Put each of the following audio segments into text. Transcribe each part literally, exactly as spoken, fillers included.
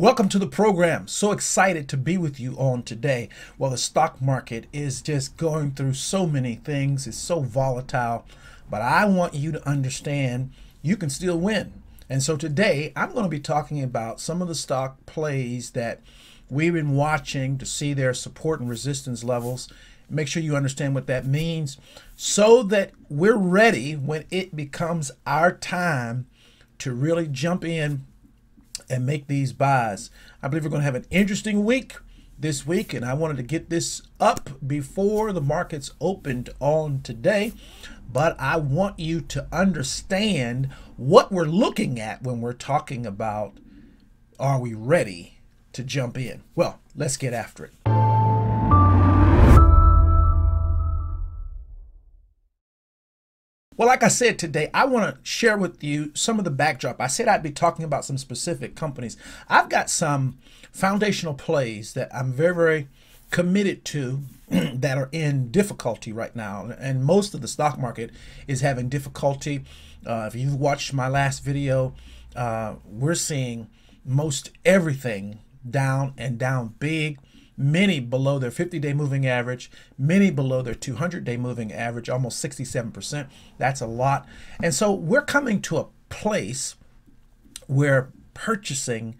Welcome to the program. So excited to be with you on today. Well, the stock market is just going through so many things. It's so volatile, but I want you to understand you can still win. And so today I'm going to be talking about some of the stock plays that we've been watching to see their support and resistance levels. Make sure you understand what that means so that we're ready when it becomes our time to really jump in and make these buys. I believe we're going to have an interesting week this week, and I wanted to get this up before the markets opened on today, but I want you to understand what we're looking at when we're talking about, are we ready to jump in? Well, let's get after it. Well, like I said, today I want to share with you some of the backdrop. I said I'd be talking about some specific companies. I've got some foundational plays that I'm very, very committed to that are in difficulty right now. And most of the stock market is having difficulty. Uh, if you've watched my last video, uh, we're seeing most everything down and down big. Many below their fifty day moving average, many below their two hundred day moving average, almost sixty-seven percent. That's a lot. And so we're coming to a place where purchasing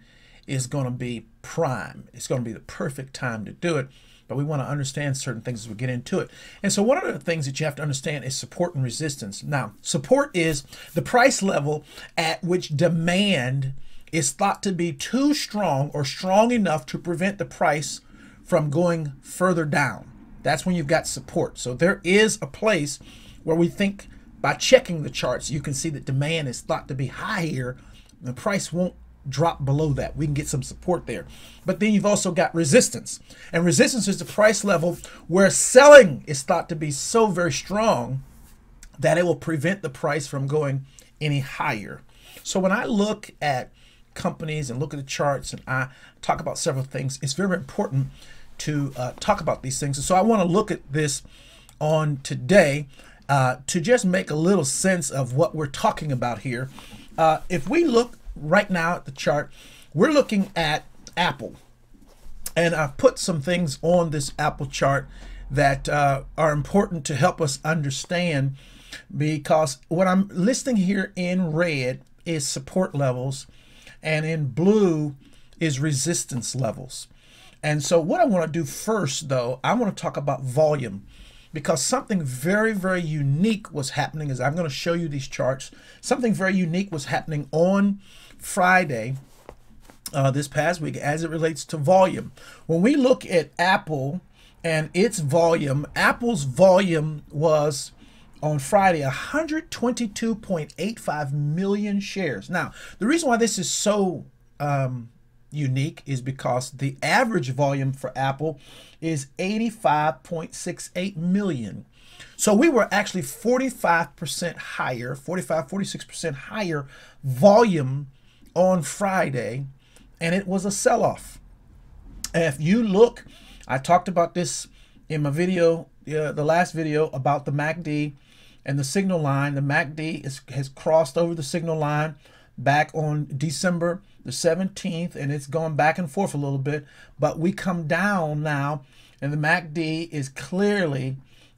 is going to be prime. It's going to be the perfect time to do it, but we want to understand certain things as we get into it. And so one of the things that you have to understand is support and resistance. Now, support is the price level at which demand is thought to be too strong or strong enough to prevent the price from going further down. That's when you've got support. So there is a place where we think by checking the charts, you can see that demand is thought to be high here. The price won't drop below that. We can get some support there. But then you've also got resistance. And resistance is the price level where selling is thought to be so very strong that it will prevent the price from going any higher. So when I look at companies and look at the charts and I talk about several things, it's very important to uh, talk about these things. And so I want to look at this on today uh, to just make a little sense of what we're talking about here. Uh, if we look right now at the chart, we're looking at Apple. And I've put some things on this Apple chart that uh, are important to help us understand, because what I'm listing here in red is support levels and in blue is resistance levels. And so what I want to do first, though, I want to talk about volume, because something very, very unique was happening. As I'm going to show you these charts, something very unique was happening on Friday uh, this past week as it relates to volume. When we look at Apple and its volume, Apple's volume was on Friday, one hundred twenty-two point eight five million shares. Now, the reason why this is so um, unique is because the average volume for Apple is eighty-five point six eight million. So we were actually forty-five percent higher, forty-five, forty-six percent higher volume on Friday, and it was a sell-off. If you look, I talked about this in my video, uh, the last video about the M A C D and the signal line. The M A C D is, has crossed over the signal line back on December the seventeenth, and it's gone back and forth a little bit, but we come down now and the M A C D is clearly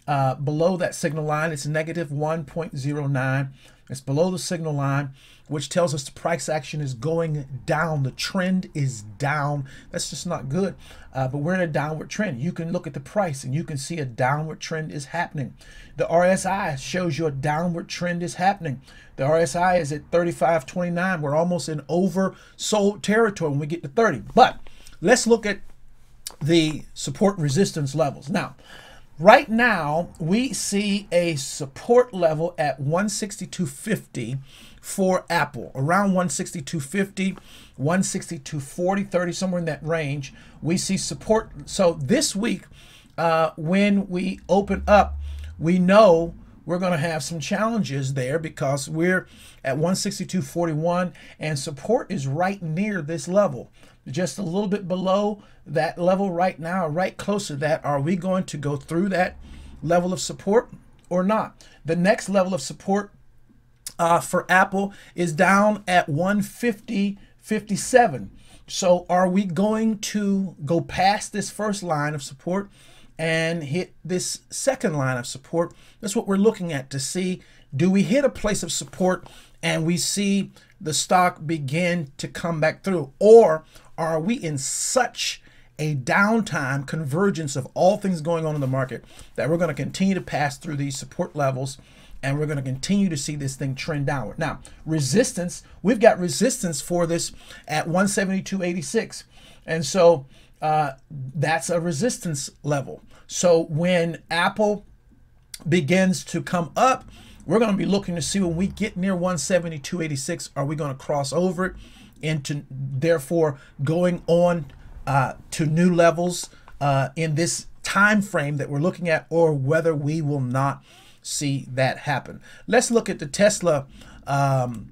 uh, below that signal line. It's negative one point zero nine. It's below the signal line, which tells us the price action is going down. The trend is down. That's just not good, uh, but we're in a downward trend. You can look at the price and you can see a downward trend is happening. The R S I shows you a downward trend is happening. The R S I is at thirty-five twenty-nine. We're almost in oversold territory when we get to thirty. But let's look at the support resistance levels. Now, right now, we see a support level at one sixty-two fifty for Apple, around one sixty-two fifty, one sixty-two forty, thirty, somewhere in that range. We see support. So this week, uh, when we open up, we know we're going to have some challenges there, because we're at one sixty-two forty-one and support is right near this level. Just a little bit below that level right now, right close to that. Are we going to go through that level of support or not? The next level of support uh, for Apple is down at one fifty fifty-seven. So are we going to go past this first line of support and hit this second line of support? That's what we're looking at to see, do we hit a place of support and we see the stock begin to come back through? Or are we in such a downtime convergence of all things going on in the market that we're going to continue to pass through these support levels and we're going to continue to see this thing trend downward? Now, resistance, we've got resistance for this at one seventy-two eighty-six. And so uh, that's a resistance level. So when Apple begins to come up, we're going to be looking to see when we get near one seventy-two eighty-six, are we going to cross over it into therefore going on uh, to new levels uh, in this time frame that we're looking at, or whether we will not see that happen. Let's look at the Tesla um,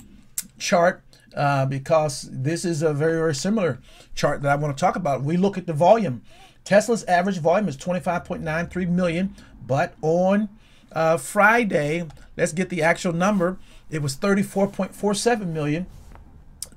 chart uh, because this is a very, very similar chart that I want to talk about. We look at the volume. Tesla's average volume is twenty-five point nine three million, but on Uh, Friday, let's get the actual number. It was thirty-four point four seven million,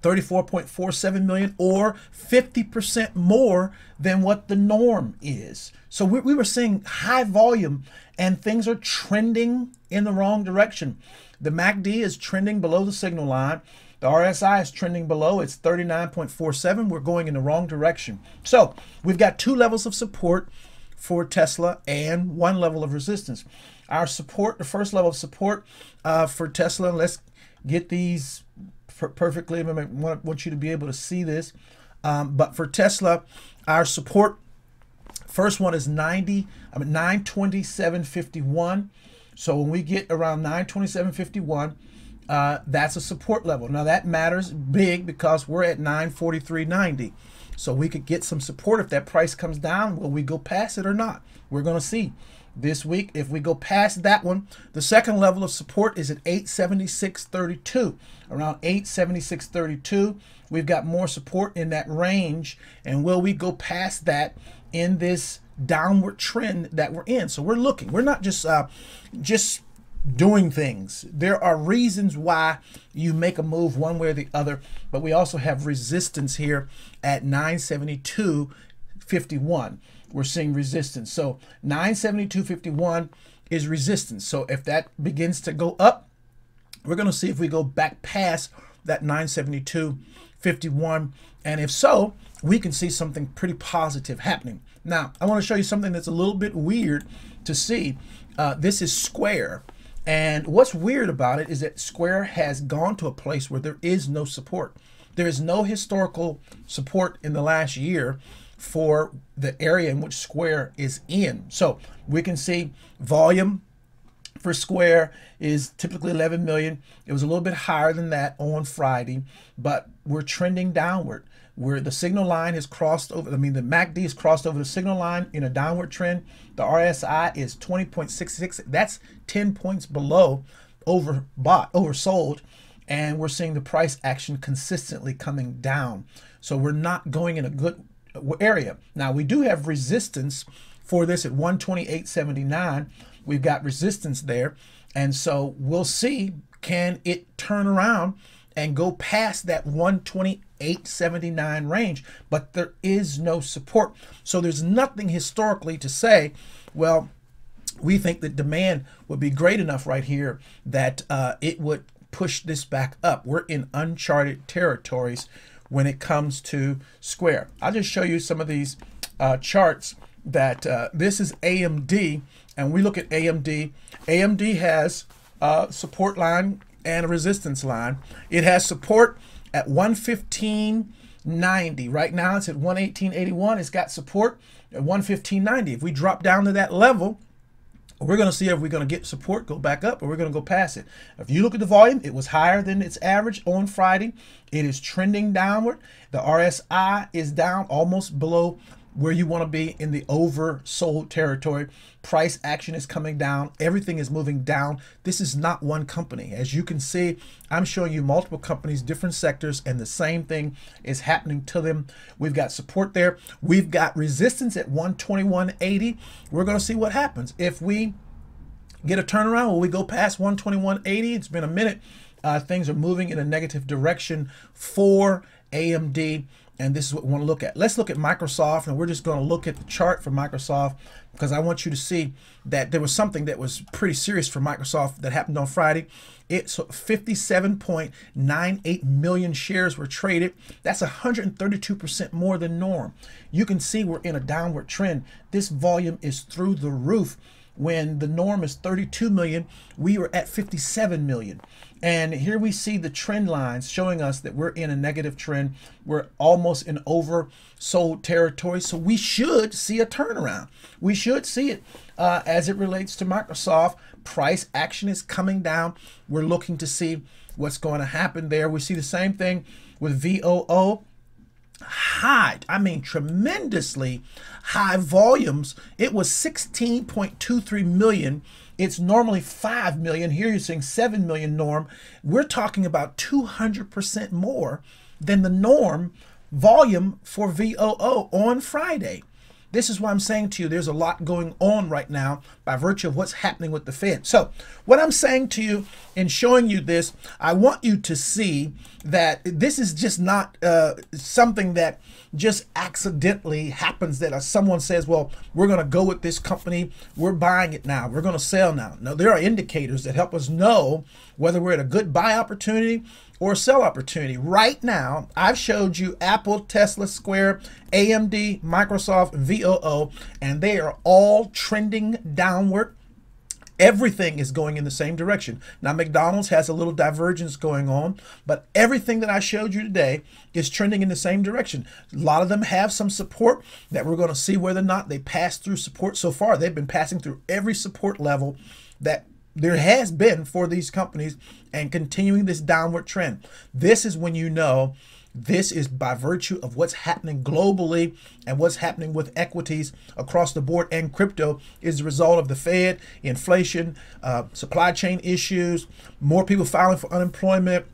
thirty-four point four seven million, or fifty percent more than what the norm is. So we, we were seeing high volume and things are trending in the wrong direction. The M A C D is trending below the signal line. The R S I is trending below. It's thirty-nine point four seven. We're going in the wrong direction. So we've got two levels of support for Tesla and one level of resistance. Our support, the first level of support uh, for Tesla, let's get these per perfectly. I want, want you to be able to see this. Um, but for Tesla, our support, first one is ninety, I mean nine twenty-seven fifty-one. So when we get around nine twenty-seven fifty-one, uh, that's a support level. Now that matters big because we're at nine forty-three ninety. So we could get some support if that price comes down. Will we go past it or not? We're going to see this week if we go past that one. The second level of support is at eight seventy-six thirty-two. Around eight seventy-six thirty-two, we've got more support in that range. And will we go past that in this downward trend that we're in? So we're looking. We're not just uh, just doing things. There are reasons why you make a move one way or the other, but we also have resistance here at nine seventy-two fifty-one. We're seeing resistance. So nine seventy-two fifty-one is resistance. So if that begins to go up, we're going to see if we go back past that nine seventy-two fifty-one. And if so, we can see something pretty positive happening. Now, I want to show you something that's a little bit weird to see. Uh, this is Square. And what's weird about it is that Square has gone to a place where there is no support. There is no historical support in the last year for the area in which Square is in. So we can see volume for Square is typically eleven million. It was a little bit higher than that on Friday, but we're trending downward. Where the signal line has crossed over, I mean, the M A C D has crossed over the signal line in a downward trend. The R S I is twenty point six six. That's ten points below overbought, oversold. And we're seeing the price action consistently coming down. So we're not going in a good area. Now, we do have resistance for this at one twenty-eight seventy-nine. We've got resistance there. And so we'll see, can it turn around and go past that one twenty-eight seventy-nine range? But there is no support. So there's nothing historically to say, well, we think that demand would be great enough right here that uh, it would push this back up. We're in uncharted territories when it comes to Square. I'll just show you some of these uh, charts that uh, this is A M D, and we look at A M D. A M D has a support line and a resistance line. It has support at one fifteen ninety. Right now it's at one eighteen eighty-one. It's got support at one fifteen ninety. If we drop down to that level, we're going to see if we're going to get support, go back up, or we're going to go past it. If you look at the volume, it was higher than its average on Friday. It is trending downward. The R S I is down almost below where you want to be in the oversold territory. Price action is coming down. Everything is moving down. This is not one company. As you can see, I'm showing you multiple companies, different sectors, and the same thing is happening to them. We've got support there. We've got resistance at one twenty-one eighty. We're going to see what happens. If we get a turnaround, will we go past one twenty-one eighty? It's been a minute. Uh, things are moving in a negative direction for A M D. and this is what we want to look at. Let's look at Microsoft, and we're just going to look at the chart for Microsoft because I want you to see that there was something that was pretty serious for Microsoft that happened on Friday. It's fifty-seven point nine eight million shares were traded. That's one hundred thirty-two percent more than norm. You can see we're in a downward trend. This volume is through the roof. When the norm is thirty-two million, we were at fifty-seven million. And here we see the trend lines showing us that we're in a negative trend. We're almost in oversold territory. So we should see a turnaround. We should see it uh, as it relates to Microsoft. Price action is coming down. We're looking to see what's going to happen there. We see the same thing with V O O. High, I mean tremendously high volumes. It was sixteen point two three million. It's normally five million. Here you're seeing seven million norm. We're talking about two hundred percent more than the norm volume for V O O on Friday. This is why I'm saying to you, there's a lot going on right now by virtue of what's happening with the Fed. So what I'm saying to you and showing you this, I want you to see that this is just not uh, something that just accidentally happens, that someone says, well, we're going to go with this company. We're buying it now. We're going to sell now. No, there are indicators that help us know whether we're at a good buy opportunity or sell opportunity. Right now, I've showed you Apple, Tesla, Square, A M D, Microsoft, V O O, and they are all trending downward. Everything is going in the same direction. Now, McDonald's has a little divergence going on, but everything that I showed you today is trending in the same direction. A lot of them have some support that we're going to see whether or not they pass through support. So far, they've been passing through every support level that there has been for these companies and continuing this downward trend. This is when you know this is by virtue of what's happening globally and what's happening with equities across the board, and crypto is the result of the Fed, inflation, uh, supply chain issues, more people filing for unemployment,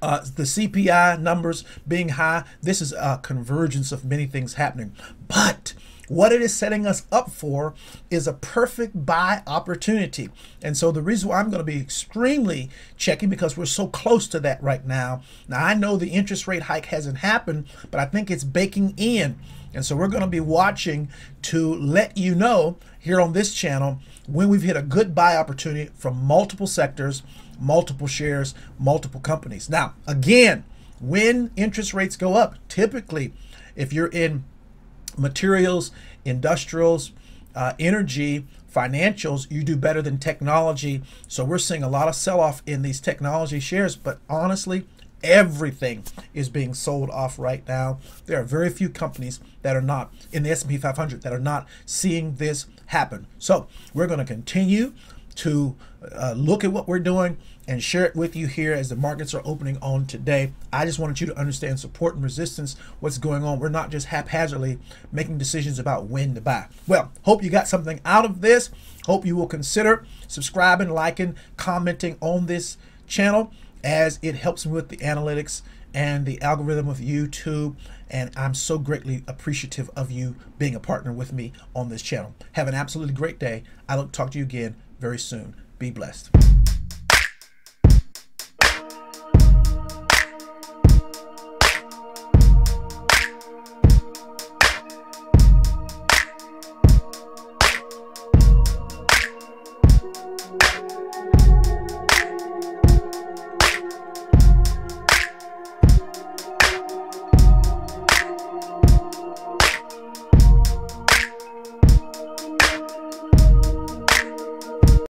Uh, the C P I numbers being high. This is a convergence of many things happening. But what it is setting us up for is a perfect buy opportunity. And so the reason why I'm going to be extremely checking, because we're so close to that right now. Now, I know the interest rate hike hasn't happened, but I think it's baking in. And so we're going to be watching to let you know here on this channel when we've hit a good buy opportunity from multiple sectors, multiple shares, multiple companies. Now, again, when interest rates go up, typically if you're in materials, industrials, uh, energy, financials, you do better than technology. So we're seeing a lot of sell-off in these technology shares, but honestly, everything is being sold off right now. There are very few companies that are not in the S and P five hundred that are not seeing this happen. So we're going to continue to uh, look at what we're doing and share it with you here as the markets are opening on today. I just wanted you to understand support and resistance, what's going on. We're not just haphazardly making decisions about when to buy. Well, hope you got something out of this. Hope you will consider subscribing, liking, commenting on this channel, as it helps me with the analytics and the algorithm of YouTube. And I'm so greatly appreciative of you being a partner with me on this channel. Have an absolutely great day. I look to talk to you again very soon. Be blessed.